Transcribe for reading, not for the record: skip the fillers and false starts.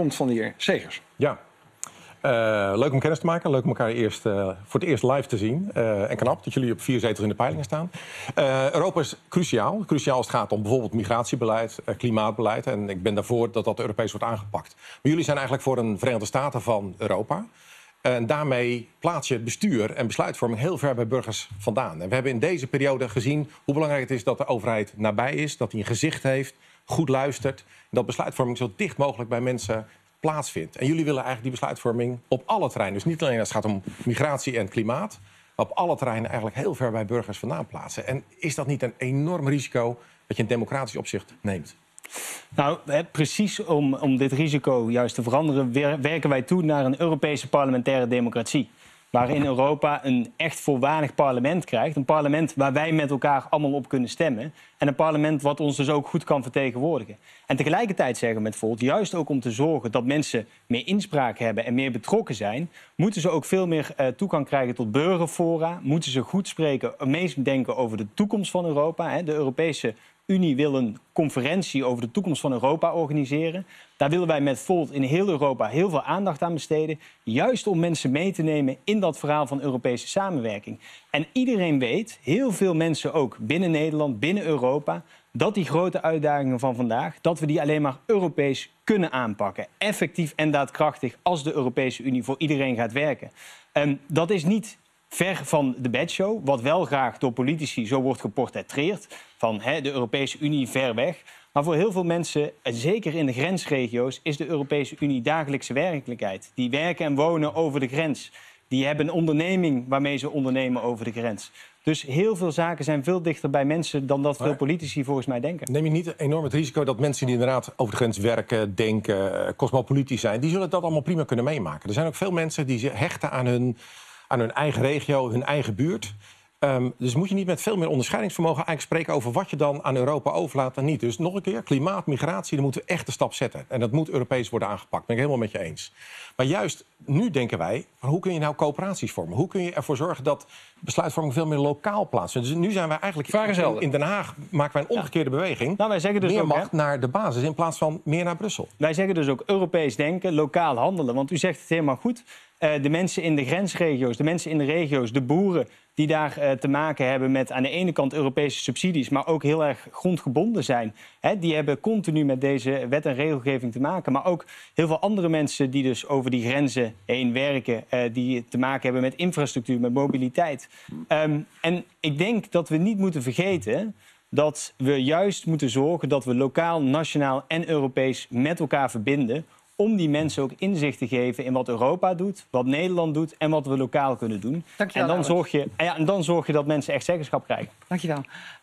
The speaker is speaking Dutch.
komt van de heer Segers. Ja. Leuk om kennis te maken. Leuk om elkaar voor het eerst live te zien. En knap dat jullie op 4 zetels in de peilingen staan. Europa is cruciaal. Cruciaal als het gaat om bijvoorbeeld migratiebeleid, klimaatbeleid. En ik ben daarvoor dat dat Europees wordt aangepakt. Maar jullie zijn eigenlijk voor een Verenigde Staten van Europa. En daarmee plaats je het bestuur en besluitvorming heel ver bij burgers vandaan. En we hebben in deze periode gezien hoe belangrijk het is dat de overheid nabij is. Dat die een gezicht heeft, goed luistert. En dat besluitvorming zo dicht mogelijk bij mensen plaatsvindt. En jullie willen eigenlijk die besluitvorming op alle terreinen. Dus niet alleen als het gaat om migratie en klimaat. Maar op alle terreinen eigenlijk heel ver bij burgers vandaan plaatsen. En is dat niet een enorm risico dat je in democratisch opzicht neemt? Nou, precies om dit risico juist te veranderen werken wij toe naar een Europese parlementaire democratie. Waarin Europa een echt volwaardig parlement krijgt. Een parlement waar wij met elkaar allemaal op kunnen stemmen. En een parlement wat ons dus ook goed kan vertegenwoordigen. En tegelijkertijd zeggen we met Volt, juist ook om te zorgen dat mensen meer inspraak hebben en meer betrokken zijn, moeten ze ook veel meer toegang krijgen tot burgerfora. Moeten ze goed spreken, meedenken over de toekomst van Europa. Hè, de Europese Unie wil een conferentie over de toekomst van Europa organiseren. Daar willen wij met Volt in heel Europa heel veel aandacht aan besteden. Juist om mensen mee te nemen in dat verhaal van Europese samenwerking. En iedereen weet, heel veel mensen ook binnen Nederland, binnen Europa, dat die grote uitdagingen van vandaag, dat we die alleen maar Europees kunnen aanpakken. Effectief en daadkrachtig als de Europese Unie voor iedereen gaat werken. En dat is niet ver van de bedshow, wat wel graag door politici zo wordt geportretteerd. Van hè, de Europese Unie ver weg. Maar voor heel veel mensen, en zeker in de grensregio's, is de Europese Unie dagelijkse werkelijkheid. Die werken en wonen over de grens. Die hebben een onderneming waarmee ze ondernemen over de grens. Dus heel veel zaken zijn veel dichter bij mensen dan dat veel politici volgens mij denken. Neem je niet enorm het risico dat mensen die inderdaad over de grens werken, denken, cosmopolitisch zijn, die zullen dat allemaal prima kunnen meemaken. Er zijn ook veel mensen die zich hechten aan hun eigen regio, hun eigen buurt. Dus moet je niet met veel meer onderscheidingsvermogen eigenlijk spreken over wat je dan aan Europa overlaat en niet. Dus nog een keer, klimaat, migratie, daar moeten we echt een stap zetten. En dat moet Europees worden aangepakt, ben ik helemaal met je eens. Maar juist nu denken wij, hoe kun je nou coöperaties vormen? Hoe kun je ervoor zorgen dat besluitvorming veel meer lokaal plaatsvindt? Dus nu zijn wij eigenlijk in Den Haag, maken wij een omgekeerde beweging. Nou, wij zeggen dus meer ook, macht naar de basis in plaats van meer naar Brussel. Wij zeggen dus ook Europees denken, lokaal handelen. Want u zegt het helemaal goed. De mensen in de grensregio's, de mensen in de regio's, de boeren die daar te maken hebben met aan de ene kant Europese subsidies, maar ook heel erg grondgebonden zijn. Hè, die hebben continu met deze wet en regelgeving te maken. Maar ook heel veel andere mensen die dus over die grenzen heen werken, die te maken hebben met infrastructuur, met mobiliteit. En ik denk dat we niet moeten vergeten dat we juist moeten zorgen dat we lokaal, nationaal en Europees met elkaar verbinden, om die mensen ook inzicht te geven in wat Europa doet, wat Nederland doet en wat we lokaal kunnen doen. Dankjewel, en dan zorg je dat mensen echt zeggenschap krijgen. Dankjewel.